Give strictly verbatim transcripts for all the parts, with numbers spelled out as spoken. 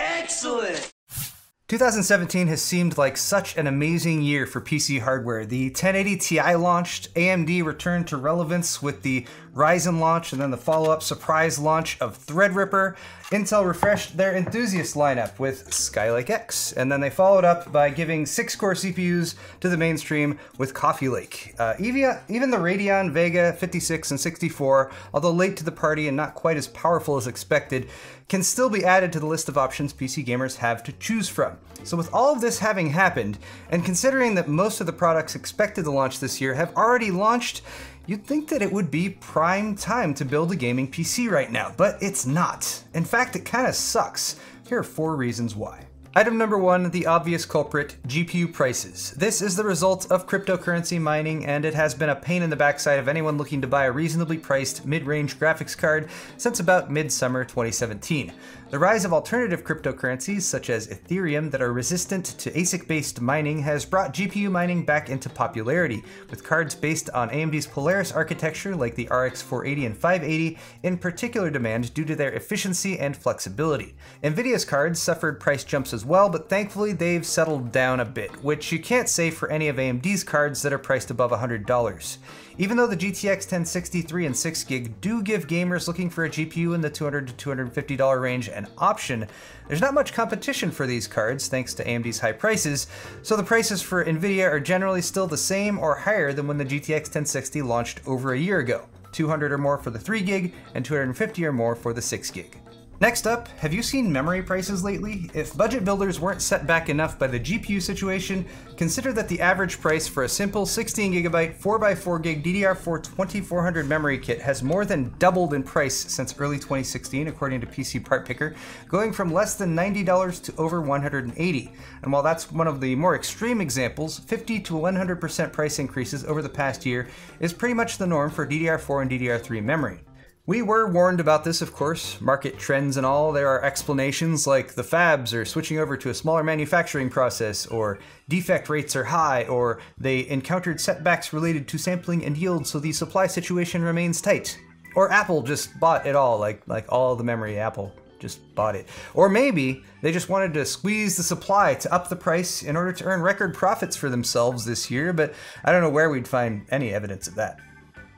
Excellent! twenty seventeen has seemed like such an amazing year for P C hardware. The ten eighty Ti launched, A M D returned to relevance with the Ryzen launch and then the follow-up surprise launch of Threadripper. Intel refreshed their enthusiast lineup with Skylake X, and then they followed up by giving six-core C P Us to the mainstream with Coffee Lake. Uh, even the Radeon Vega fifty-six and sixty-four, although late to the party and not quite as powerful as expected, can still be added to the list of options P C gamers have to choose from. So with all of this having happened, and considering that most of the products expected to launch this year have already launched, you'd think that it would be prime time to build a gaming P C right now, but it's not. In fact, it kind of sucks. Here are four reasons why. Item number one, the obvious culprit, G P U prices. This is the result of cryptocurrency mining, and it has been a pain in the backside of anyone looking to buy a reasonably priced mid-range graphics card since about mid-summer twenty seventeen. The rise of alternative cryptocurrencies, such as Ethereum, that are resistant to A S I C-based mining has brought G P U mining back into popularity, with cards based on A M D's Polaris architecture like the R X four eighty and five eighty in particular demand due to their efficiency and flexibility. NVIDIA's cards suffered price jumps as well, but thankfully they've settled down a bit, which you can't say for any of A M D's cards that are priced above one hundred dollars. Even though the G T X ten sixty three and six gig do give gamers looking for a G P U in the two hundred to two hundred fifty dollar range an option, there's not much competition for these cards thanks to A M D's high prices, so the prices for NVIDIA are generally still the same or higher than when the G T X ten sixty launched over a year ago, two hundred dollars or more for the three gig and two hundred fifty dollars or more for the six gig. Next up, have you seen memory prices lately? If budget builders weren't set back enough by the G P U situation, consider that the average price for a simple sixteen gigabyte four by four gig D D R four twenty-four hundred memory kit has more than doubled in price since early twenty sixteen, according to P C Part Picker, going from less than ninety dollars to over one hundred eighty dollars. And while that's one of the more extreme examples, fifty to one hundred percent price increases over the past year is pretty much the norm for D D R four and D D R three memory. We were warned about this, of course. Market trends and all, there are explanations like the fabs are switching over to a smaller manufacturing process, or defect rates are high, or they encountered setbacks related to sampling and yield, so the supply situation remains tight. Or Apple just bought it all, like, like all the memory Apple just bought it. Or maybe they just wanted to squeeze the supply to up the price in order to earn record profits for themselves this year, but I don't know where we'd find any evidence of that.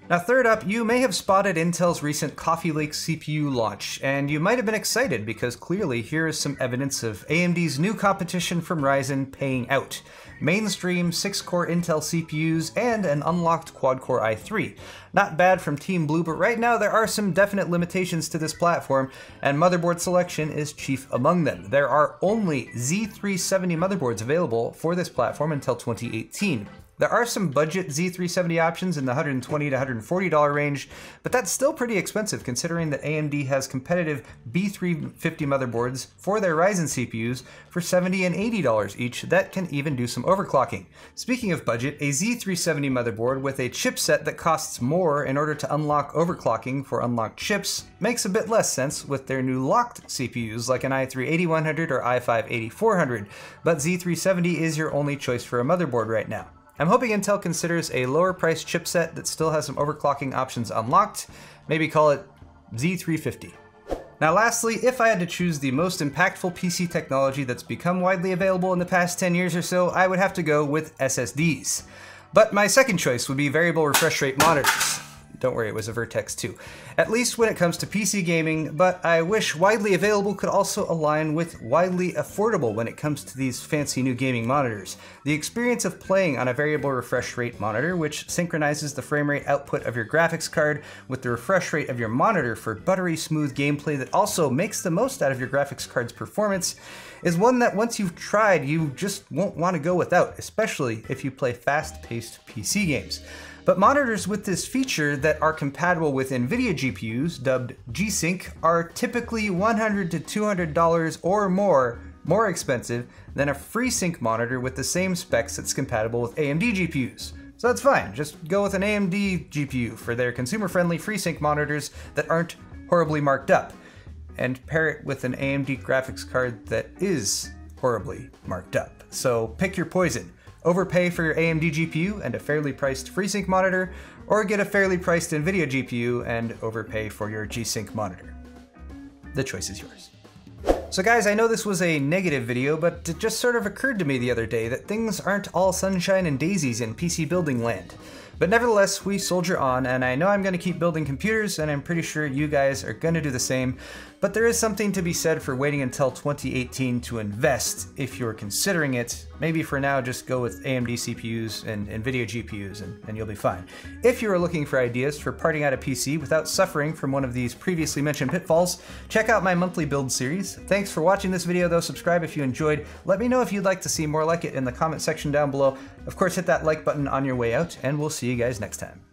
Now third up, you may have spotted Intel's recent Coffee Lake C P U launch, and you might have been excited because clearly here is some evidence of A M D's new competition from Ryzen paying out. Mainstream six-core Intel C P Us and an unlocked quad-core i three. Not bad from Team Blue, but right now there are some definite limitations to this platform, and motherboard selection is chief among them. There are only Z three seventy motherboards available for this platform until twenty eighteen. There are some budget Z three seventy options in the one hundred twenty to one hundred forty dollar range, but that's still pretty expensive considering that A M D has competitive B three fifty motherboards for their Ryzen C P Us for seventy and eighty dollars each that can even do some overclocking. Speaking of budget, a Z three seventy motherboard with a chipset that costs more in order to unlock overclocking for unlocked chips makes a bit less sense with their new locked C P Us like an i three eighty-one hundred or i five eighty-four hundred, but Z three seventy is your only choice for a motherboard right now. I'm hoping Intel considers a lower priced chipset that still has some overclocking options unlocked, maybe call it Z three fifty. Now lastly, if I had to choose the most impactful P C technology that's become widely available in the past ten years or so, I would have to go with S S Ds. But my second choice would be variable refresh rate monitors. Don't worry, it was a Vertex two. At least when it comes to P C gaming, but I wish widely available could also align with widely affordable when it comes to these fancy new gaming monitors. The experience of playing on a variable refresh rate monitor, which synchronizes the frame rate output of your graphics card with the refresh rate of your monitor for buttery smooth gameplay that also makes the most out of your graphics card's performance, is one that once you've tried, you just won't want to go without, especially if you play fast-paced P C games. But monitors with this feature that are compatible with NVIDIA G P Us, dubbed G-Sync, are typically one hundred to two hundred dollars or more more expensive than a FreeSync monitor with the same specs that's compatible with A M D G P Us. So that's fine, just go with an A M D G P U for their consumer-friendly FreeSync monitors that aren't horribly marked up, and pair it with an A M D graphics card that is horribly marked up. So pick your poison. Overpay for your A M D G P U and a fairly priced FreeSync monitor, or get a fairly priced NVIDIA G P U and overpay for your G-Sync monitor. The choice is yours. So guys, I know this was a negative video, but it just sort of occurred to me the other day that things aren't all sunshine and daisies in P C building land. But nevertheless, we soldier on, and I know I'm gonna keep building computers, and I'm pretty sure you guys are gonna do the same, but there is something to be said for waiting until twenty eighteen to invest if you're considering it. Maybe for now, just go with A M D C P Us and NVIDIA G P Us, and, and you'll be fine. If you are looking for ideas for parting out a P C without suffering from one of these previously mentioned pitfalls, check out my monthly build series. Thanks for watching this video though, subscribe if you enjoyed. Let me know if you'd like to see more like it in the comment section down below. Of course, hit that like button on your way out, and we'll see you guys next time.